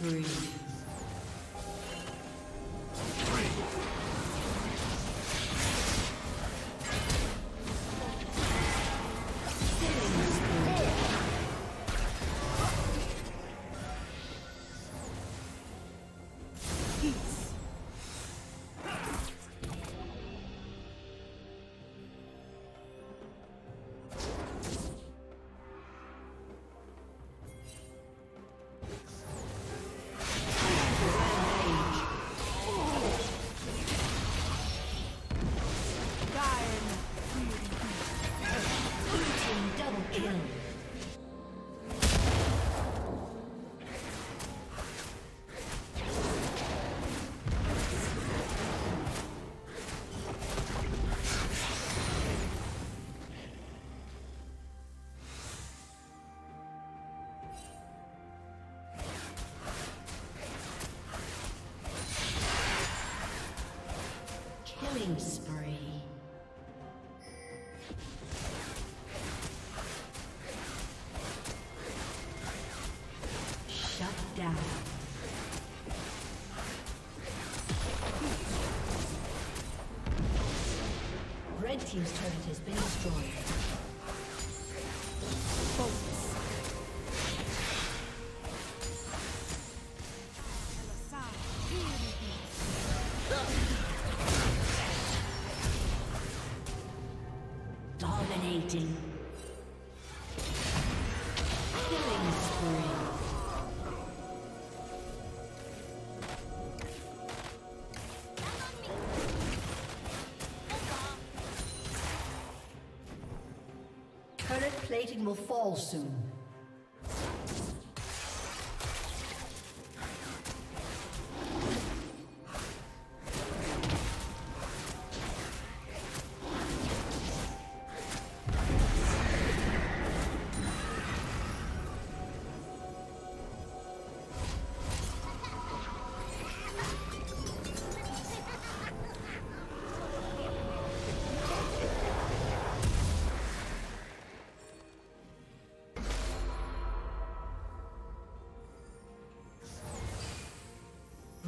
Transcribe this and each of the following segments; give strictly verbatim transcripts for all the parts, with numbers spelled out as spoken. Breathe. Spree. Shut down. Red team's turret has been destroyed. Focus. Dominating. Killing spree. Current plating will fall soon.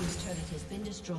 This turret has been destroyed.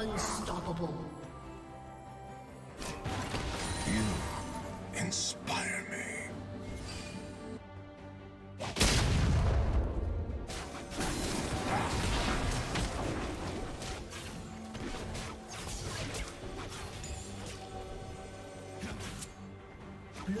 Unstoppable. You inspire me. Blue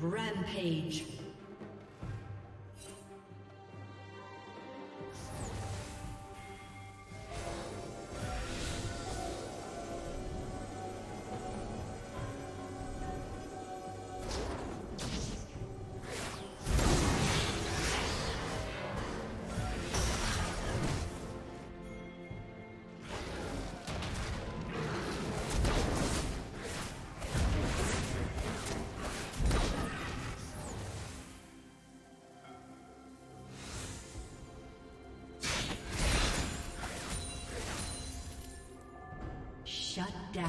Rampage. Shut down.